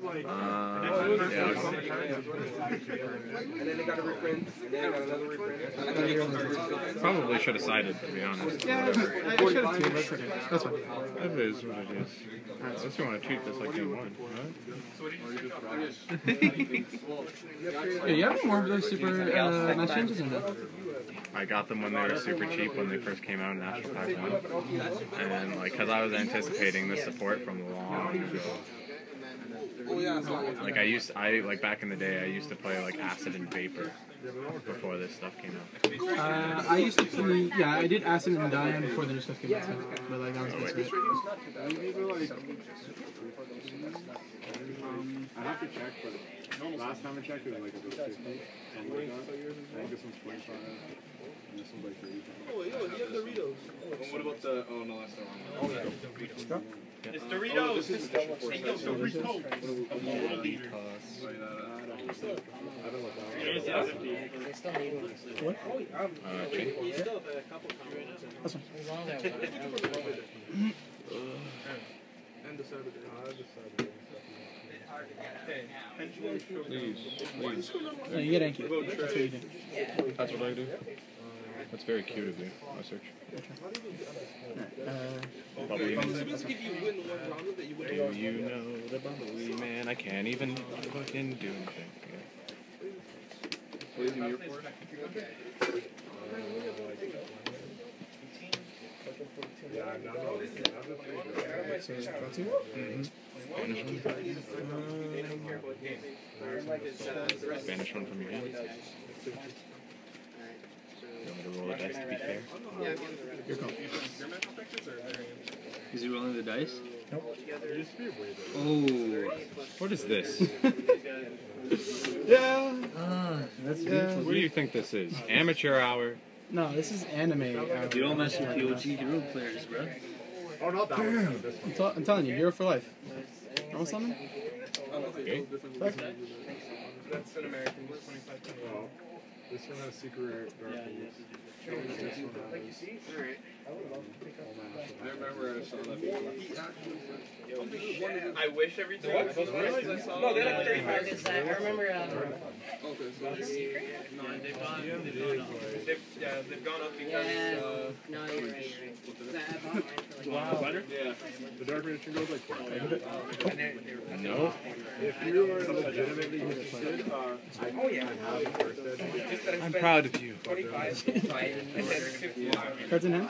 And then they got a reprint, and then got another reprint. Probably should have sided, to be honest. Yeah, I should have too. That's fine. That is what it is. Unless you want to treat this like game one, right? Yeah, you have more of those super match changes in that. I got them when they were super cheap when they first came out in Astral Pack 1. And, like, because I was anticipating this support from a long ago. Like I back in the day I used to play like Acid and Vapor before this stuff came out. I used to play, yeah, I did Acid and Diane before the new stuff came out, but like that was different. I have to check, but last time I checked it was like a 50, and like I think this one's 25. And this one's like 30. Oh, you have Doritos. What about the? Oh no, that's the wrong one. Oh yeah. It's Doritos! It's Doritos! What? That's one. And the Saturday. Please. No, you get Anki. That's what you do. That's what I do? That's very cute of you, my search. Do you know the bubbly man? I can't even fucking do anything. Banish one from your hand. To roll the dice to be fair. Yeah. Here comes. Is he rolling the dice? Nope. Oh. What is this? Yeah. That's beautiful. What do you think this is? Amateur hour? No, this is anime hour. You don't mess with POG hero players, bro. Oh, not that one. I'm telling you, hero for life. You want something? Okay. That's an American. This one has secret darkness. Like you see? Alright. I remember I saw that. I wish everything was those prices I saw. No, they're like 35. I remember. They've gone up because. No, you're right. Wow. Yeah. The dark edition goes like 12. No. If you are legitimately interested, oh yeah. I'm proud of you. Cards in hand?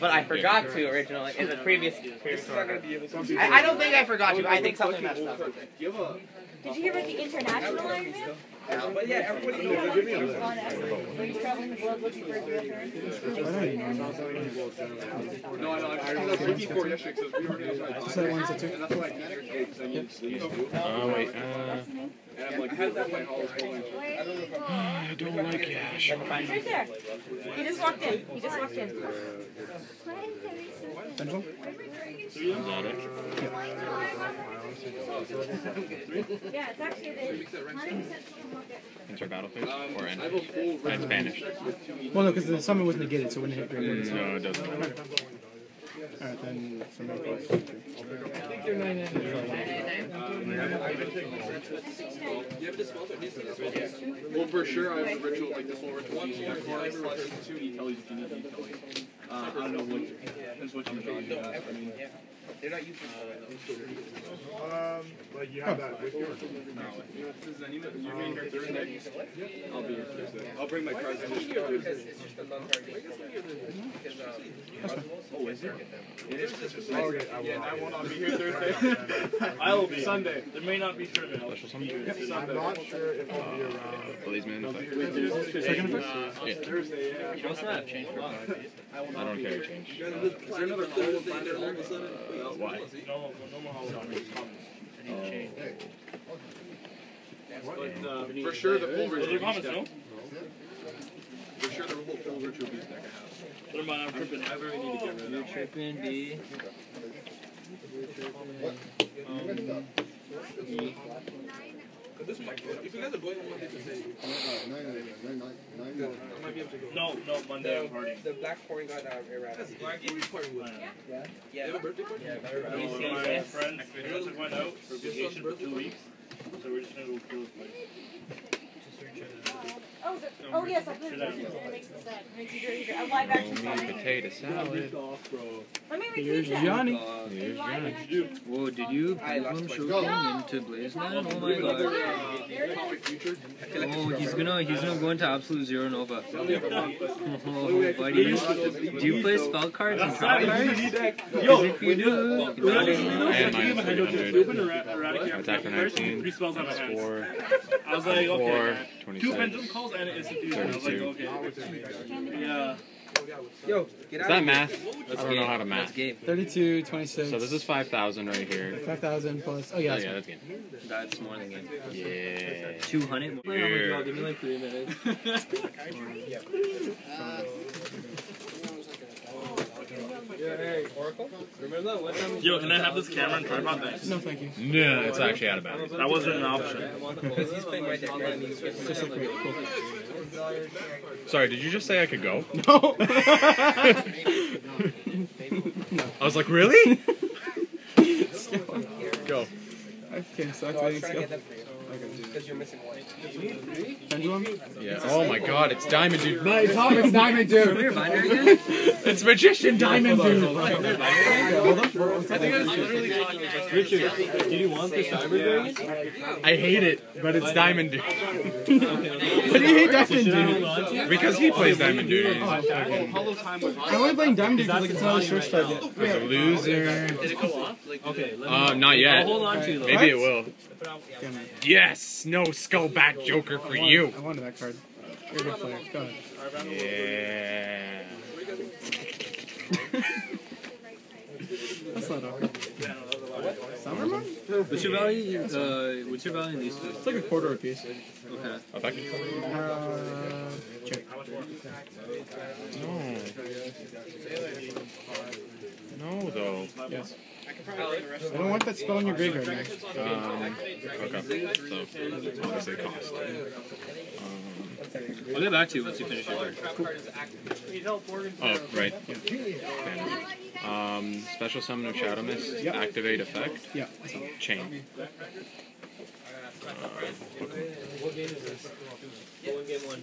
But I forgot to originally in the previous I don't think I forgot to. I think something messed up. Did you hear about the international Iron Man? Yeah, but yeah, everybody knows. Were you traveling the world looking for a real turn? No, I was looking for yesterday because we were going to buy. Oh, wait. And I'm like, how's that went all right? I don't like cash. He's right there. He just walked in. Central? Is that it? Yeah, it's actually the 100% enter battlefield or end. That's banished. Well, no, because the summon was negated, so it wouldn't hit during. No, it doesn't. Alright, then from there. I think they're 999. You have this one? Well, for sure, I have a ritual like this one. One card plus two utilities if you need utilities. I don't know what you're doing. I mean, they're not using like you have that with your. I'll be here Thursday. I'll bring my cards. It's just a non card. Oh, is it? It is just a yeah, I will not be here Thursday. I will be Sunday. There may not be Sunday. I'm not sure if I'll be around. Policeman. Second effect? Thursday, yeah. You don't have change for 5 days. I don't care change. Is there another Thursday there all of a sudden? Why? For sure the full version will be stuck. For sure the full version will be stuck. What am I tripping? I really need to get rid of that. You're tripping, B. What? This might go. If you guys are going on Monday to say... No. I might be able to go. No, Monday I'm partying. The black porn guy that I ran. That's black porn with. Yeah. They have a birthday party? Yeah, my friends. We just went out for vacation for 2 weeks. So we're just going to go kill this place. Oh, yes, I put it in. It makes it sad. It makes you dirty. A live action salad. Potato salad. Let me repeat that. Here's Johnny. Whoa, did you put him into Blaze now? Oh my god. Oh, he's gonna go into absolute zero nova. Oh, buddy. Do you play spell cards and trap cards? Because if you do, you can -100. Attack the 19. 4. I was like, okay. 2 pendulum calls and it's a dude. I was like, okay. Yeah. Yo, get out. Is that math? I don't know how to math. 32, 26. So this is 5,000 right here. 5,000 plus. Oh, yeah. Oh, yeah, that's game. That's more than game. Yeah. 200. Oh, my God. Give me like 3 minutes. Hey, Oracle? Remember that one time? Yo, can I have this camera and tripod thing? No, thank you. No, it's actually out of bounds. That wasn't an option. He's playing right there. Sorry, did you just say I could go? No. I was like, really? Go. I can't suck. I think so. Because you're missing one. Pendulum? Yeah. Oh my god, it's Diamond Dude. No, Tom, it's Diamond Dude. Can we remind her again? It's Magician Diamond Dude. I think I was literally talking about Richard, do you want this Diamond Dude? I hate it, but it's Diamond Dude. Why do you hate Diamond Dude? Because he plays Diamond Dude. I only playing Diamond Dude because it's not a short strike yet. He's a loser. Did it go off? Not yet. Hold on to it. Maybe it will. Yes! No skullback joker for you! I wanted that card. You're a good player. Go ahead. Yeah. That's not awkward. Summerman? What's your value in these two? It's like a quarter a piece. Okay. I'll back you. Check. No. No, though. Yes. I don't want that spell in your graveyard, Max. Okay. So, obviously cost. I'll get back to you once you finish your turn. Cool. Oh, right. Yeah. Okay. Special summon of Shadow Mist. Yep. Activate effect. Yeah. Chain. What game is this? Game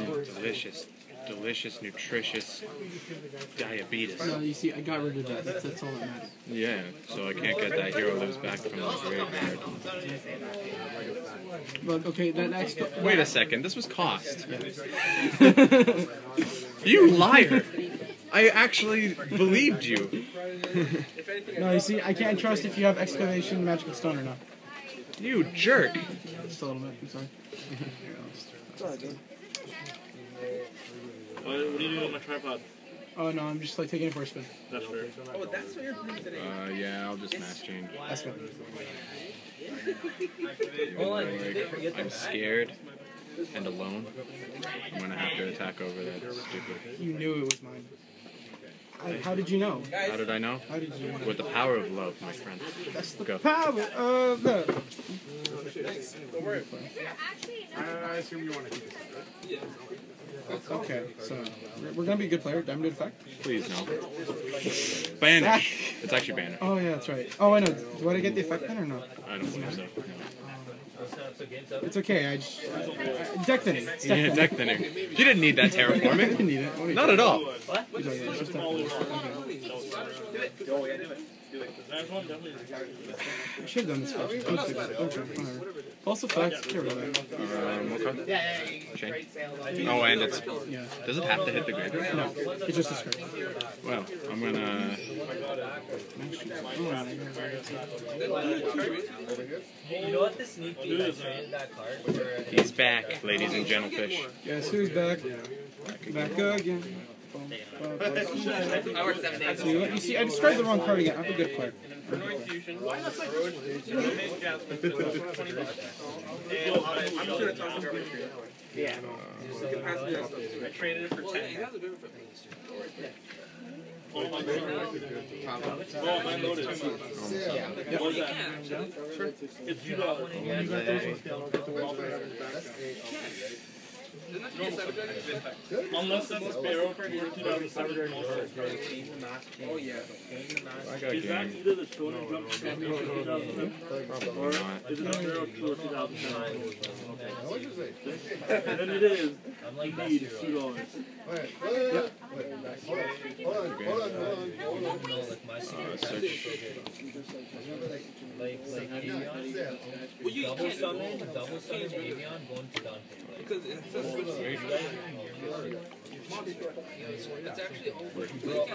1. Delicious, nutritious diabetes. No, you see, I got rid of that. That's all that matters. Yeah, so I can't get that hero lives back from the graveyard. But okay, that next. Wait a second. This was cost. Yeah. You liar! I actually believed you. No, you see, I can't trust if you have exclamation magical stone or not. You jerk! Just a little bit. I'm sorry. It's alright, dude. What do you do with my tripod? Oh no, I'm just like taking it for a spin. That's fair. Oh, that's what you're doing today. Yeah, I'll just mass change. That's good. I'm scared and alone. I'm gonna have to attack over that stupid. You knew it was mine. How did you know? How did I know? How did you know? With the power of love, my friend. That's the power of love. Don't worry. I assume you want to keep this, right? Yeah. Okay, so we're gonna be a good player. Diamond effect? Please no. Banish. It's actually banish. Oh yeah, that's right. Oh I know. Do I get the effect then or no? I don't think so. It's okay. I just deck thinning. Yeah, deck thinning. You didn't need that terraforming. I didn't need it. Not at all. What? Oh yeah, do it. I should have done this first. Okay. Also facts. Okay. Chain. Oh, and it's... Yeah. Does it have to hit the graveyard? No. It's just a script. Well, I'm gonna... You know what the sneak peek is? He's back, ladies and gentlefish. Yes, who's back? Back again. You see, I described the wrong card again. I'm a good player. Yeah. I traded it for 10. Unless that's a sparrow, you're oh, yeah. Is that either the children jump to 2007 or is it a sparrow to 2009? And then it is indeed $2. I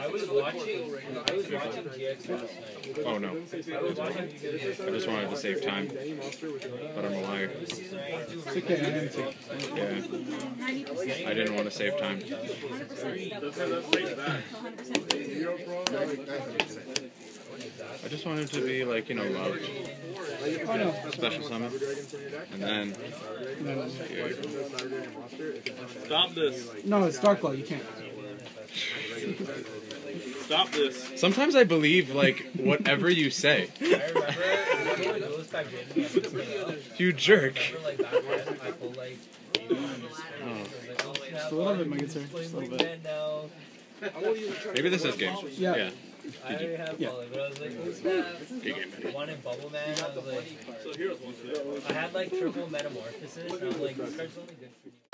was watching GX last night. Oh no. I just wanted to save time. But I'm a liar. Yeah. I didn't want to save time. I just wanted to be, like, you know, loved. Oh, no. Special summon. And then... No. Stop this. No, it's Darkclaw, you can't. Stop this. Sometimes I believe, like, whatever you say. You jerk. Oh. Just a little bit, my good sir. Just a little bit. Maybe this is game. Yeah. I was like, one in Bubble Man, I was like, I had like triple metamorphosis, and I was like, this card's only good for you.